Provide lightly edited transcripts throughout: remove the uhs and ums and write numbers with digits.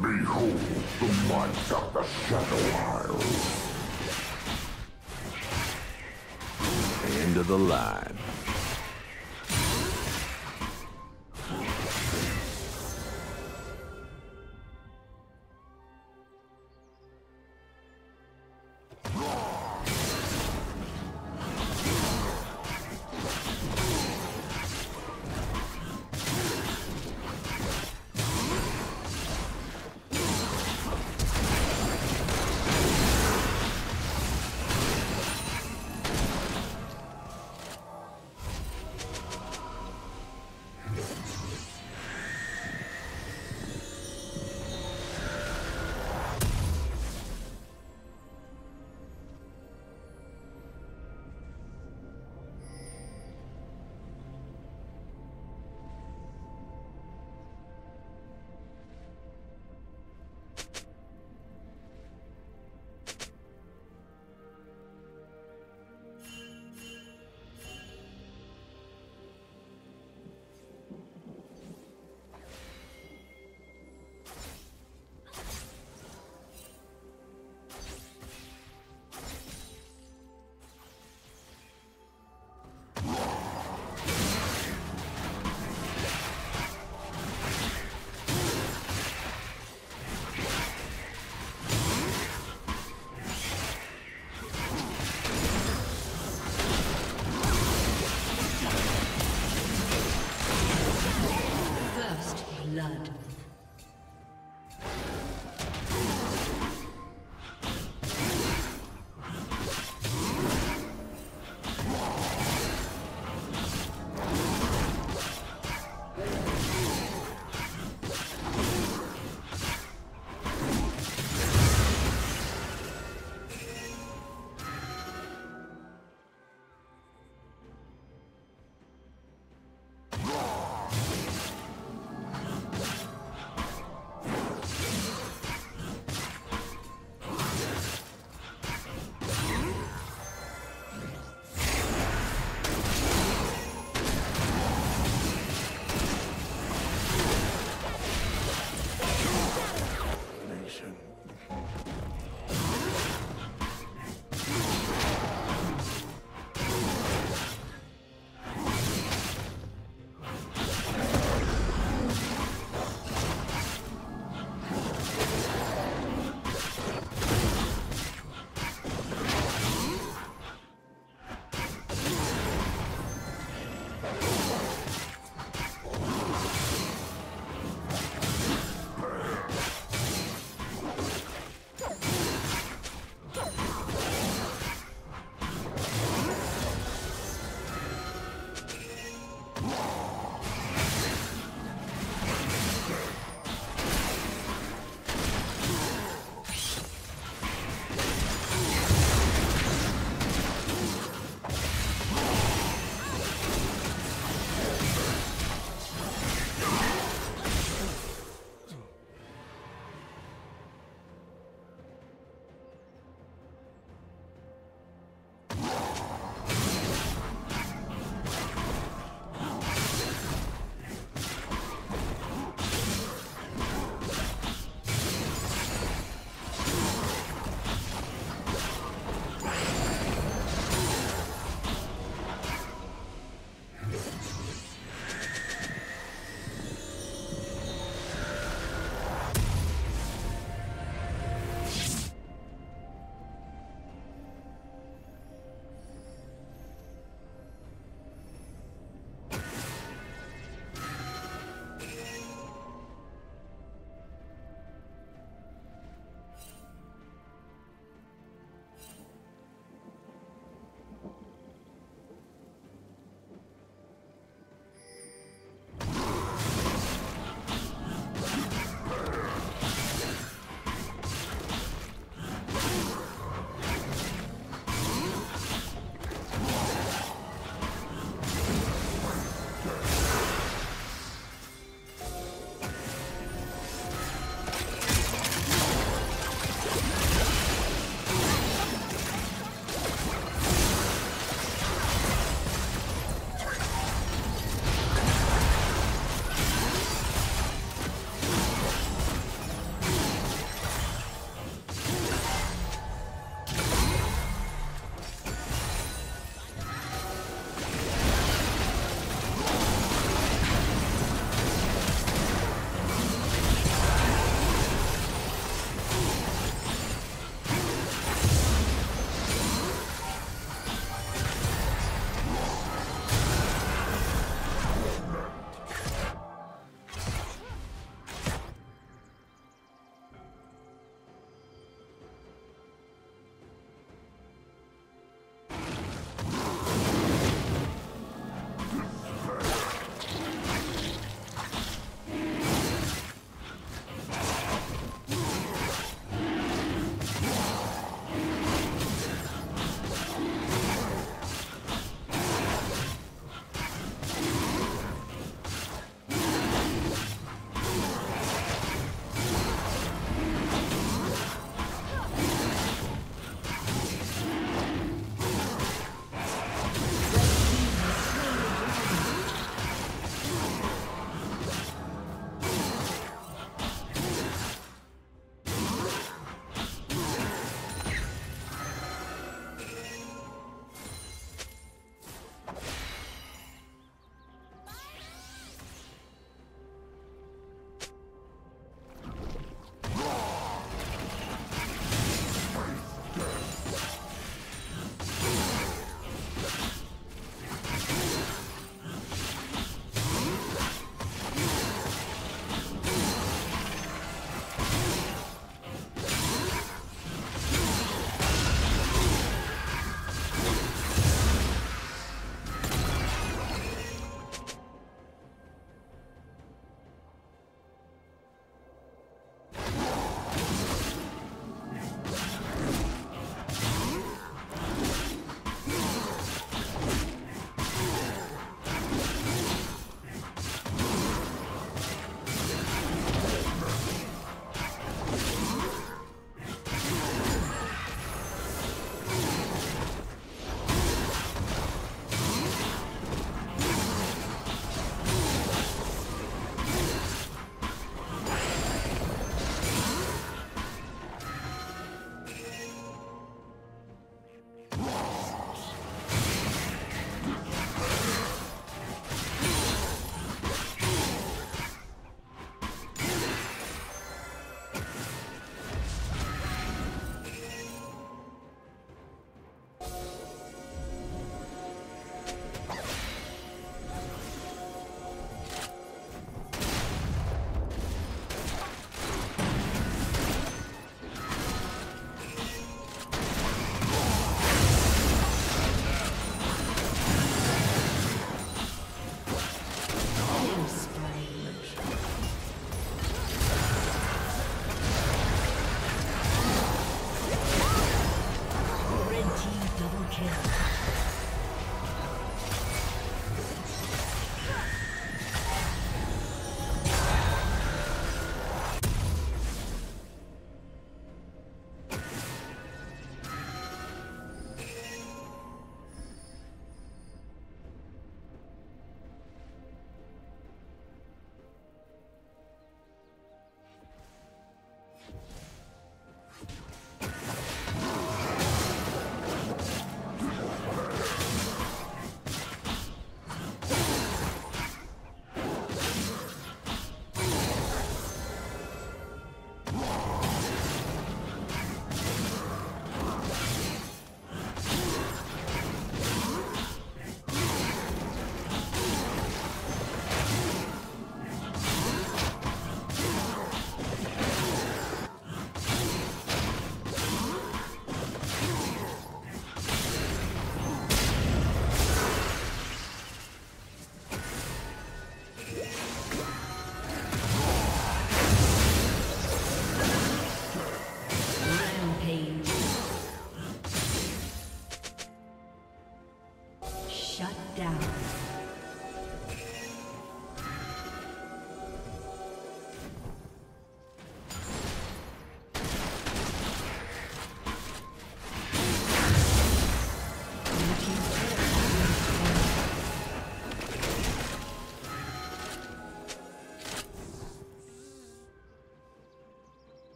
Behold the might of the Shadow Isles. End of the line.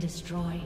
Destroyed.